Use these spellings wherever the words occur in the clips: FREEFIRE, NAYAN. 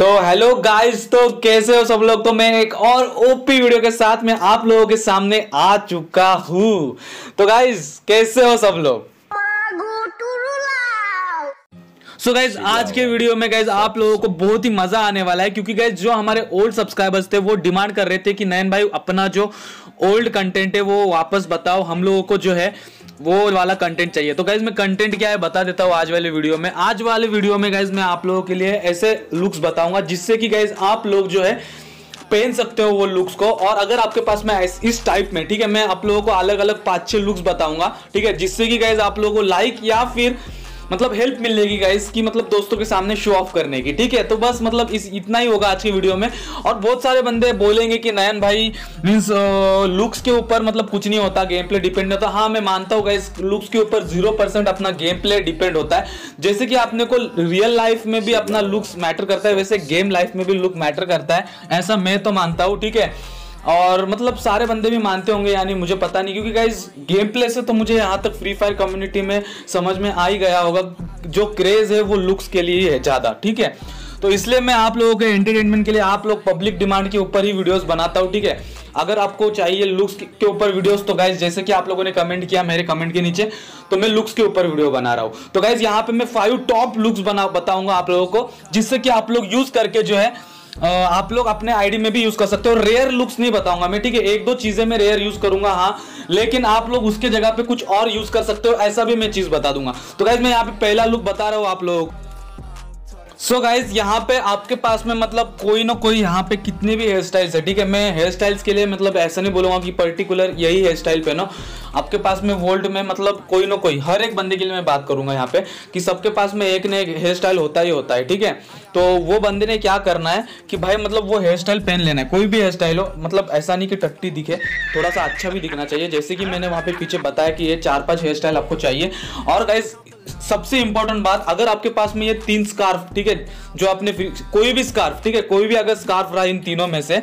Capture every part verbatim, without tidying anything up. तो hello guys, तो कैसे हो सब लोग। तो मैं एक और ओपी वीडियो के साथ में आप लोगों के सामने आ चुका हूँ। तो गाइस कैसे हो सब लोग। सो so गाइज आज के वीडियो में गाइज आप लोगों को बहुत ही मजा आने वाला है, क्योंकि गाइज जो हमारे ओल्ड सब्सक्राइबर्स थे वो डिमांड कर रहे थे कि नयन भाई अपना जो ओल्ड कंटेंट है वो वापस बताओ, हम लोगों को जो है वो वाला कंटेंट चाहिए। तो गाइज मैं कंटेंट क्या है बता देता हूँ आज वाले वीडियो में। आज वाले वीडियो में गाइज मैं आप लोगों के लिए ऐसे लुक्स बताऊंगा जिससे कि गाइज आप लोग जो है पहन सकते हो वो लुक्स को। और अगर आपके पास मैं इस टाइप में, ठीक है, मैं आप लोगों को अलग अलग पाँच छः लुक्स बताऊंगा, ठीक है, जिससे कि गाइज आप लोगों को लाइक या फिर मतलब हेल्प मिलेगी गाइस की, मतलब दोस्तों के सामने शो ऑफ करने की, ठीक है। तो बस मतलब इस इतना ही होगा आज की वीडियो में। और बहुत सारे बंदे बोलेंगे कि नयन भाई मीन्स लुक्स के ऊपर मतलब कुछ नहीं होता, गेम प्ले डिपेंड होता है। हाँ मैं मानता हूँ गाइस लुक्स के ऊपर जीरो परसेंट अपना गेम प्ले डिपेंड होता है। जैसे कि आपने को रियल लाइफ में भी अपना लुक्स मैटर करता है, वैसे गेम लाइफ में भी लुक मैटर करता है, ऐसा मैं तो मानता हूँ, ठीक है। और मतलब सारे बंदे भी मानते होंगे, यानी मुझे पता नहीं, क्योंकि गाइज गेम प्ले से तो मुझे यहाँ तक फ्री फायर कम्युनिटी में समझ में आ ही गया होगा जो क्रेज़ है वो लुक्स के लिए है ज़्यादा, ठीक है। तो इसलिए मैं आप लोगों के एंटरटेनमेंट के लिए आप लोग पब्लिक डिमांड के ऊपर ही वीडियोस बनाता हूँ, ठीक है। अगर आपको चाहिए लुक्स के ऊपर वीडियोस तो गाइज जैसे कि आप लोगों ने कमेंट किया मेरे कमेंट के नीचे, तो मैं लुक्स के ऊपर वीडियो बना रहा हूँ। तो गाइज यहाँ पर मैं फाइव टॉप लुक्स बना बताऊँगा आप लोगों को, जिससे कि आप लोग यूज़ करके जो है Uh, आप लोग अपने आईडी में भी यूज कर सकते हो। रेयर लुक्स नहीं बताऊंगा मैं, ठीक है। एक दो चीजें मैं रेयर यूज करूंगा, हाँ, लेकिन आप लोग उसके जगह पे कुछ और यूज कर सकते हो, ऐसा भी मैं चीज बता दूंगा। तो गाइज मैं यहाँ पे पहला लुक बता रहा हूँ आप लोग। सो so गाइज यहाँ पे आपके पास में मतलब कोई ना कोई यहाँ पे कितने भी हेयर स्टाइल्स है, ठीक है। मैं हेयर स्टाइल्स के लिए मतलब ऐसा नहीं बोलूँगा कि पर्टिकुलर यही हेयर स्टाइल पहनो, आपके पास में वर्ल्ड में मतलब कोई ना कोई हर एक बंदे के लिए मैं बात करूँगा यहाँ पे कि सबके पास में एक न एक हेयर स्टाइल होता ही होता है, ठीक है। तो वो बंदे ने क्या करना है कि भाई मतलब वो हेयर स्टाइल पहन लेना है, कोई भी हेयर स्टाइल हो, मतलब ऐसा नहीं कि टट्टी दिखे, थोड़ा सा अच्छा भी दिखना चाहिए। जैसे कि मैंने वहाँ पे पीछे बताया कि ये चार पाँच हेयर स्टाइल आपको चाहिए। और गाइज सबसे इंपॉर्टेंट बात, अगर आपके पास में ये तीन स्कार्फ, ठीक है, जो आपने कोई भी स्कार्फ, ठीक है, कोई भी अगर स्कार्फ रहा इन तीनों में से,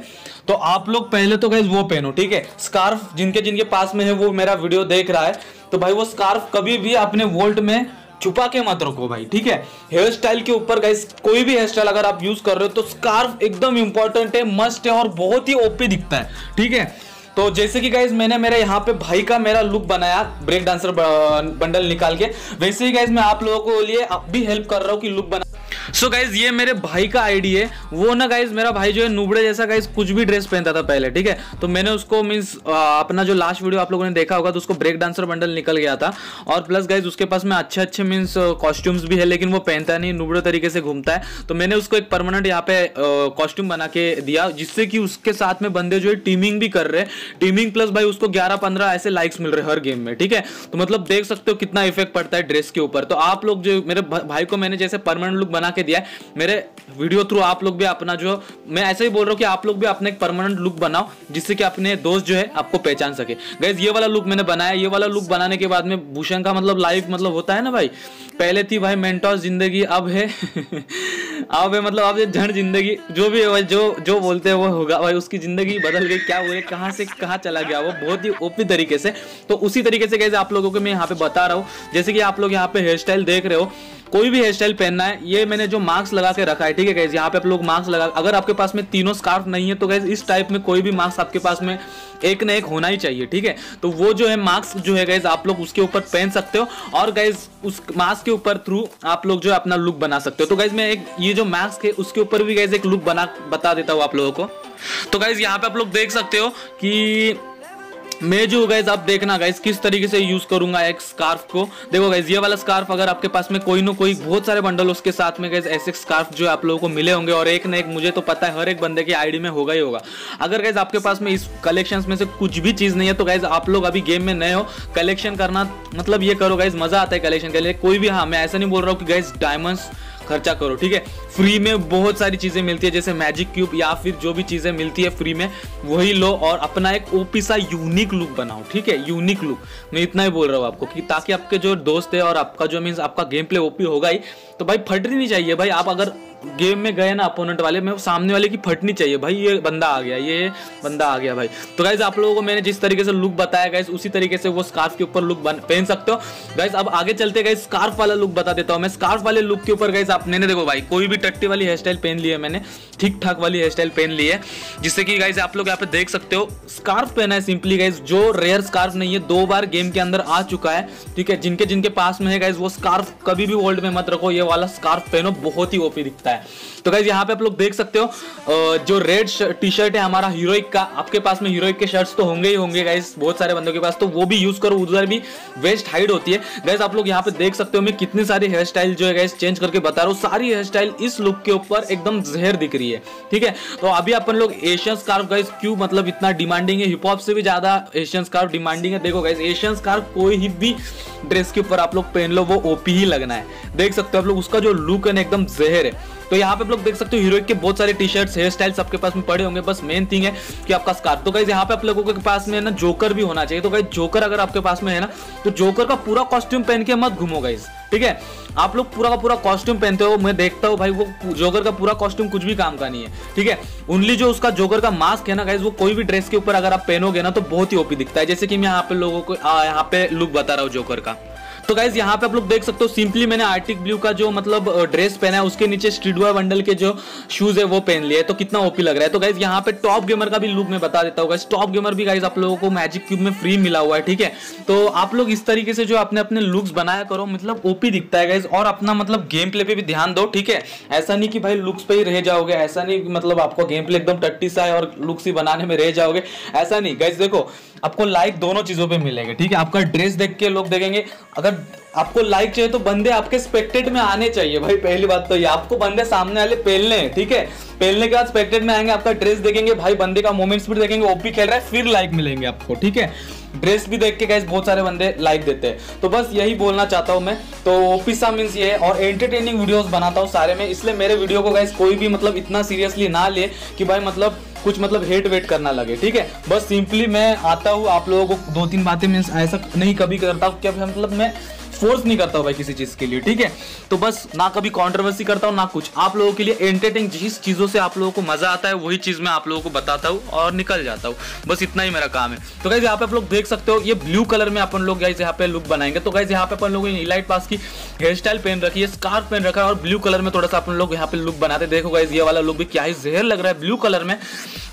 तो आप लोग पहले तो गाइज वो पहनो, ठीक है। स्कार्फ जिनके जिनके पास में है वो मेरा वीडियो देख रहा है, तो भाई वो स्कार्फ कभी भी अपने वॉल्ट में छुपा के मत रखो भाई, ठीक है। हेयर स्टाइल के ऊपर गाइज कोई भी हेयर स्टाइल अगर आप यूज कर रहे हो तो स्कार्फ एकदम इंपॉर्टेंट है, मस्ट है, और बहुत ही ओपी दिखता है, ठीक है। तो जैसे कि गाइज मैंने मेरे यहाँ पे भाई का मेरा लुक बनाया ब्रेक डांसर बंडल निकाल के, वैसे ही गाइज मैं आप लोगों को लिए अब भी हेल्प कर रहा हूँ कि लुक बना। सो so गाइज ये मेरे भाई का आईडी है, वो ना गाइज मेरा भाई जो है नूबड़े जैसा गाइज कुछ भी ड्रेस पहनता था पहले, ठीक है। तो मैंने उसको मीन्स अपना जो लास्ट वीडियो आप लोगों ने देखा होगा तो उसको ब्रेक डांसर बंडल निकल गया था, और प्लस गाइज उसके पास में अच्छे अच्छे मीन्स कॉस्ट्यूम्स भी है, लेकिन वो पहनता नहीं, नूबड़े तरीके से घूमता है। तो मैंने उसको एक परमानेंट यहाँ पे कॉस्ट्यूम बना के दिया, जिससे कि उसके साथ में बंदे जो है टीमिंग भी कर रहे हैं, टीमिंग प्लस भाई उसको ग्यारह पंद्रह ऐसे लाइक्स मिल रहे हर गेम में, ठीक है। तो मतलब देख सकते हो कितना इफेक्ट पड़ता है ड्रेस के ऊपर। तो आप लोग जो मेरे भाई को मैंने जैसे परमानेंट लुक बना के दिया है, मेरे वीडियो थ्रू आप लोग भी अपना जो, मैं ऐसे ही बोल रहा हूँ कि आप लोग भी अपना एक परमानेंट लुक बनाओ जिससे कि अपने दोस्त जो है आपको पहचान सके। गाइज ये वाला लुक मैंने बनाया, ये वाला लुक बनाने के बाद में भूषण का मतलब लाइफ मतलब होता है ना भाई, पहले थी भाई मेंटॉस जिंदगी, अब है अब है मतलब अब ये झंड जिंदगी, जो भी है जो जो बोलते हैं वो होगा भाई, उसकी जिंदगी बदल गई, क्या हुए, कहाँ से कहाँ चला गया वो, बहुत ही ओपी तरीके से। तो उसी तरीके से गाइज आप लोगों को मैं यहाँ पे बता रहा हूँ। जैसे कि आप लोग यहाँ पे हेयर स्टाइल देख रहे हो, कोई भी हेयर स्टाइल पहनना है, ये मैंने जो मार्क्स लगा के रखा है, ठीक है गाइज, यहाँ पे आप लोग मार्क्स लगा। अगर आपके पास में तीनों स्कार्फ नहीं है तो गाइज इस टाइप में कोई भी मार्क्स आपके पास में एक न एक होना ही चाहिए, ठीक है। तो वो जो है मार्क्स जो है गाइज आप लोग उसके ऊपर पहन सकते हो, और गाइज उस मार्क्स के ऊपर थ्रू आप लोग जो है अपना लुक बना सकते हो। तो गाइज मैं एक ये जो मार्क्स है उसके ऊपर भी गाइज एक लुक बना बता देता हूँ आप लोगों को। तो गाइज यहाँ पे आप लोग देख सकते हो कि मैं जो गाइज आप देखना गाइज किस तरीके से यूज करूंगा एक स्कार्फ को। देखो गाइज ये वाला स्कार्फ अगर आपके पास में कोई ना कोई बहुत सारे बंडल उसके साथ में गाइज ऐसे स्कार्फ जो आप लोगों को मिले होंगे, और एक ना एक मुझे तो पता है हर एक बंदे की आईडी में होगा ही होगा। अगर गाइज आपके पास में इस कलेक्शंस में से कुछ भी चीज़ नहीं है तो गाइज आप लोग अभी गेम में नए हो, कलेक्शन करना मतलब ये करो गाइज, मजा आता है कलेक्शन के लिए कोई भी। हाँ मैं ऐसा नहीं बोल रहा हूँ कि गाइज डायमंड्स खर्चा करो, ठीक है, फ्री में बहुत सारी चीज़ें मिलती है जैसे मैजिक क्यूब या फिर जो भी चीज़ें मिलती है फ्री में वही लो, और अपना एक ओपी सा यूनिक लुक बनाओ, ठीक है, यूनिक लुक। मैं इतना ही बोल रहा हूँ आपको कि ताकि आपके जो दोस्त है और आपका जो मीन्स आपका गेम प्ले ओपी होगा ही, तो भाई फटनी नहीं चाहिए भाई। आप अगर गेम में गए ना अपोनेंट वाले में, सामने वाले की फटनी चाहिए भाई, ये बंदा आ गया, ये बंदा आ गया भाई। तो गाइज आप लोगों को मैंने जिस तरीके से लुक बताया गाइज उसी तरीके से वो स्कार्फ के ऊपर लुक पहन सकते हो गाइज। अब आगे चलते गाइज स्कार्फ वाला लुक बता देता हूँ मैं। स्कार्फ वाले लुक के ऊपर गाइज आप मैंने देखो भाई कोई भी अट्रैक्टिव वाली हेयर स्टाइल पहन ली है मैंने, ठीक ठाक वाली हेयर स्टाइल पहन ली है, जिससे कि गाइज आप लोग यहाँ पे देख सकते हो स्कार्फ पहना है सिंपली गाइज, जो रेयर स्कार्फ नहीं है, दो बार गेम के अंदर आ चुका है, ठीक है। जिनके जिनके पास में है गाइज वो स्कार्फ कभी भी होल्ड में मत रखो, ये वाला स्कार्फ पहनो, बहुत ही ओपी दिखता है। तो गाइज यहाँ पे आप लोग देख सकते हो जो रेड टी शर्ट है हमारा हीरोइक का, आपके पास में हीरोइक के शर्ट्स तो होंगे ही होंगे गाइज, बहुत सारे बंदों के पास, तो वो भी यूज करो, उधर भी वेस्ट हाइड होती है गाइज। आप लोग यहाँ पे देख सकते हो मैं कितनी सारी हेयर स्टाइल जो है गाइज चेंज करके बता रहा हूँ, सारी हेयर स्टाइल इस लुक के ऊपर एकदम जहर दिख रही है, ठीक है। तो अभी अपन लोग एशियन स्कार्फ गाइज क्यों मतलब इतना डिमांडिंग है, हिप हॉप से भी ज्यादा एशियन स्कार्फ डिमांडिंग है। देखो गाइज एशियन स्कार्फ कोई ही भी ड्रेस के ऊपर आप लोग पहन लो वो ओपी ही लगना है, देख सकते हो आप लोग उसका जो लुक है एकदम जहर है। तो यहाँ पे आप लोग देख सकते हो हीरोइक के बहुत सारे टी शर्ट्स हेयर स्टाइल सबके पास में पड़े होंगे, बस मेन थिंग है कि आपका स्कार्फ। तो गाइज यहाँ पे आप लोगों के पास में ना जोकर भी होना चाहिए, तो गाइज जोकर अगर आपके पास में है ना तो जोकर का पूरा कॉस्ट्यूम पहन के मत घूमो गाइज, ठीक है। आप लोग पूरा का पूरा कॉस्ट्यूम पहनते हो, मैं देखता हूँ भाई वो जोकर का पूरा कॉस्ट्यूम कुछ भी काम का नहीं है, ठीक है। ओनली जो उसका जोकर का मास्क है ना गाइज, वो कोई भी ड्रेस के ऊपर अगर आप पहनोगे ना तो बहुत ही ओपी दिखता है, जैसे कि मैं यहाँ पे लोगों को यहाँ पे लुक बता रहा हूँ जोकर का। तो गाइज यहाँ पे आप लोग देख सकते हो सिंपली मैंने आर्टिक ब्लू का जो मतलब ड्रेस पहना है, उसके नीचे स्ट्रीटवेयर बंडल के जो शूज है वो पहन लिए, तो कितना ओपी लग रहा है। तो गाइज यहाँ पे टॉप गेमर का भी लुक मैं बता देता हूँ गाइज, टॉप गेमर भी गाइज आप लोगों को मैजिक क्यूब में फ्री मिला हुआ है, ठीक है। तो आप लोग इस तरीके से जो अपने अपने लुक्स बनाया करो, मतलब ओपी दिखता है गाइज, और अपना मतलब गेम प्ले पे भी ध्यान दो, ठीक है। ऐसा नहीं कि भाई लुक्स पे ही रह जाओगे, ऐसा नहीं मतलब आपको गेम प्ले एकदम टट्टी सा है और लुक्स ही बनाने में रह जाओगे, ऐसा नहीं गाइज। देखो आपको लाइक दोनों चीजों पर मिलेगा, ठीक है। आपका ड्रेस देख के लोग देखेंगे, अगर आपको लाइक चाहिए तो बंदे आपके स्पेक्टेड में आने चाहिए भाई, पहली बात तो ये, आपको बंदे सामने वाले पहलने हैं, ठीक है। पहलने के बाद स्पेक्टेड में आएंगे, आपका ड्रेस देखेंगे, भाई बंदे का मूवमेंट स्पीड देखेंगे, ओपी खेल रहा है, फिर लाइक मिलेंगे आपको, ठीक है। ड्रेस भी देख के गाइस बहुत सारे बंदे लाइक देते हैं, तो बस यही बोलना चाहता हूँ मैं। तो ओपी सा मीन्स ये है, और एंटरटेनिंग वीडियोस बनाता हूँ सारे में, इसलिए मेरे वीडियो को गाइस कोई भी मतलब इतना सीरियसली ना ले कि भाई मतलब कुछ मतलब हेट वेट करना लगे, ठीक है। बस सिंपली मैं आता हूँ आप लोगों को दो तीन बातें, मैं ऐसा नहीं कभी करता हूँ, क्या मतलब मैं फोर्स नहीं करता हूँ भाई किसी चीज़ के लिए, ठीक है। तो बस ना कभी कंट्रोवर्सी करता हूँ ना कुछ, आप लोगों के लिए एंटरटेन जिस चीज़ों से आप लोगों को मज़ा आता है वही चीज़ मैं आप लोगों को बताता हूँ और निकल जाता हूँ, बस इतना ही मेरा काम है। तो गाइस यहाँ पे आप लोग देख सकते हो ये ब्लू कलर में अपन लोग गाइस यहाँ पे लुक बनाएंगे। तो गाइस यहाँ पे अपन लोगों ने इलाइट पास की हेयर स्टाइल पहन रखी है, स्कार्फ पहन रखा है, और ब्लू कलर में थोड़ा सा अपन लोग यहाँ पे लुक बनाते। देखो गाइस ये वाला लुक भी क्या ही जहर लग रहा है ब्लू कलर में।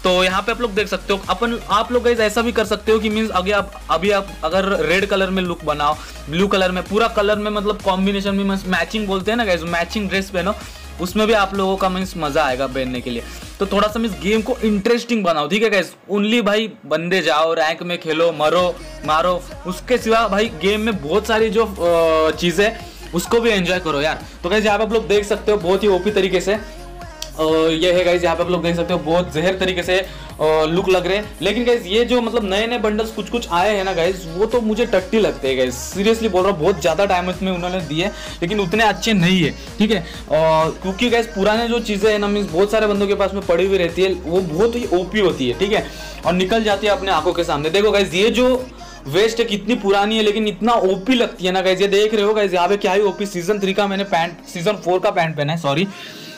तो यहाँ पे आप लोग देख सकते हो, अपन आप लोग गाइस ऐसा भी कर सकते हो कि मीन्स अगर आप अभी आप अगर रेड कलर में लुक बनाओ, ब्लू कलर में पूरा कलर में मतलब कॉम्बिनेशन में मैचिंग बोलते हैं ना गाइस, मैचिंग ड्रेस पहनो, उसमें भी आप लोगों का मीन्स मजा आएगा पहनने के लिए। तो थोड़ा सा मीन्स गेम को इंटरेस्टिंग बनाओ, ठीक है गाइस। ओनली भाई बंदे जाओ रैंक में खेलो, मरो मारो, उसके सिवा भाई गेम में बहुत सारी जो चीज़ें उसको भी एंजॉय करो यार। तो गाइस यहाँ पे आप लोग देख सकते हो बहुत ही ओपी तरीके से ये है गाइज, यहाँ पे आप लोग देख सकते हो बहुत जहर तरीके से लुक लग रहे हैं। लेकिन गाइज ये जो मतलब नए नए बंडल्स कुछ कुछ आए हैं ना गाइज, वो तो मुझे टट्टी लगते हैं गाइज, सीरियसली बोल रहा हूँ, बहुत ज़्यादा टाइम इसमें उन्होंने दिए लेकिन उतने अच्छे नहीं है, ठीक है। क्योंकि गाइज पुराने जो चीज़ें हैं ना मीन्स बहुत सारे बंदों के पास में पड़ी हुई रहती है, वो बहुत ही ओपी होती है, ठीक है, और निकल जाती है अपने आंखों के सामने। देखो गाइज ये जो वेस्ट है कितनी पुरानी है लेकिन इतना ओपी लगती है ना गाइज, ये देख रहे हो गाइज यहाँ पे क्या ही ओपी। सीजन थ्री का मैंने पैंट, सीजन फोर का पैंट पहना है सॉरी,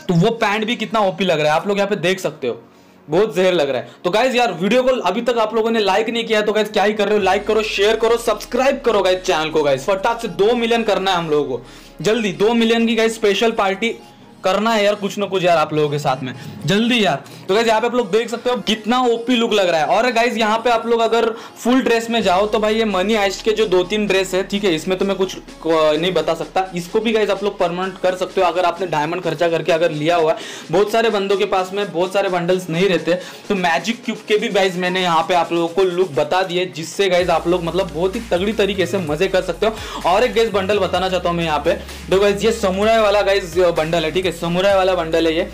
तो वो पैंट भी कितना ओपी लग रहा है, आप लोग यहाँ पे देख सकते हो, बहुत जहर लग रहा है। तो गाइज यार वीडियो को अभी तक आप लोगों ने लाइक नहीं किया है तो गाइज क्या ही कर रहे हो, लाइक करो, शेयर करो, सब्सक्राइब करो गाइज चैनल को गाइज। फटाफट से दो मिलियन करना है हम लोगों को, जल्दी दो मिलियन की गाइज स्पेशल पार्टी करना है यार, कुछ ना कुछ यार आप लोगों के साथ में, जल्दी यार। तो गाइज यहाँ पे आप लोग देख सकते हो कितना ओपी लुक लग रहा है। और गाइज यहाँ पे आप लोग अगर फुल ड्रेस में जाओ तो भाई ये मनी हाइस्ट के जो दो तीन ड्रेस है, ठीक है, इसमें तो मैं कुछ नहीं बता सकता, इसको भी गाइज आप लोग परमानेंट कर सकते हो अगर आपने डायमंड खर्चा करके अगर लिया हुआ है। बहुत सारे बंदों के पास में बहुत सारे बंडल्स नहीं रहते, तो मैजिक क्यूब के भी गाइज मैंने यहाँ पे आप लोगों को लुक बता दिए, जिससे गाइज आप लोग मतलब बहुत ही तगड़ी तरीके से मजे कर सकते हो। और एक गाइज बंडल बताना चाहता हूँ मैं यहाँ पे, देखो गाइज ये समुराई वाला गाइज बंडल है, ठीक है, समुराई वाला बंडल है ये।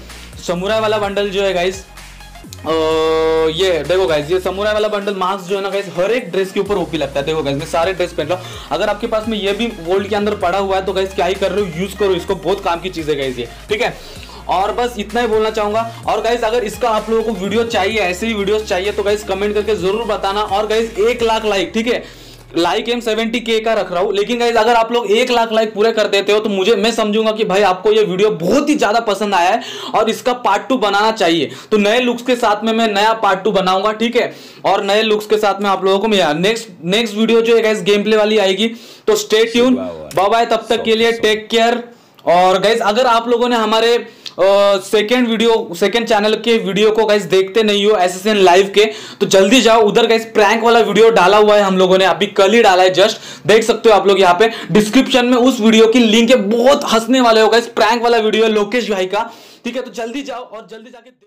समुराई वाला बंडल जो है गाइस ये देखो गाइस, ये समुराई वाला बंडल मास्क जो है ना गाइस हर एक ड्रेस के ऊपर ओपी लगता है। देखो गाइस मैं सारे ड्रेस पहन रहा हूँ, अगर आपके पास में ये भी वर्ल्ड के अंदर पड़ा हुआ है तो गाइस क्या ही कर रहे हो, यूज करो इसको, बहुत काम की चीज है गाइस ये, ठीक है। और बस इतना ही बोलना चाहूंगा। और गाइज अगर इसका आप लोगों को वीडियो चाहिए, ऐसे ही वीडियोस चाहिए तो गाइज कमेंट करके जरूर बताना। और गाइज एक लाख लाइक, ठीक है, लाइक एम सेवेंटी के का रख रहा हूँ, लेकिन गाइज अगर आप लोग एक लाख लाइक पूरे कर देते हो तो मुझे मैं समझूंगा कि भाई आपको ये वीडियो बहुत ही ज्यादा पसंद आया है और इसका पार्ट टू बनाना चाहिए। तो नए लुक्स के साथ में मैं नया पार्ट टू बनाऊंगा, ठीक है, और नए लुक्स के साथ में आप लोगों को मेरा नेक्स्ट नेक्स्ट वीडियो जो है गाइज गेम प्ले वाली आएगी। तो स्टे ट्यून, बाय बाय, तब तक के लिए टेक केयर, और गाइज अगर आप लोगों ने हमारे सेकेंड वीडियो सेकेंड चैनल के वीडियो को गाइज देखते नहीं हो एसएसएन लाइव के, तो जल्दी जाओ उधर गाइज, प्रैंक वाला वीडियो डाला हुआ है हम लोगों ने, अभी कल ही डाला है, जस्ट देख सकते हो आप लोग यहाँ पे डिस्क्रिप्शन में, उस वीडियो की लिंक है, बहुत हंसने वाले हो गाइज, प्रैंक वाला वीडियो है लोकेश भाई का, ठीक है, तो जल्दी जाओ और जल्दी जाके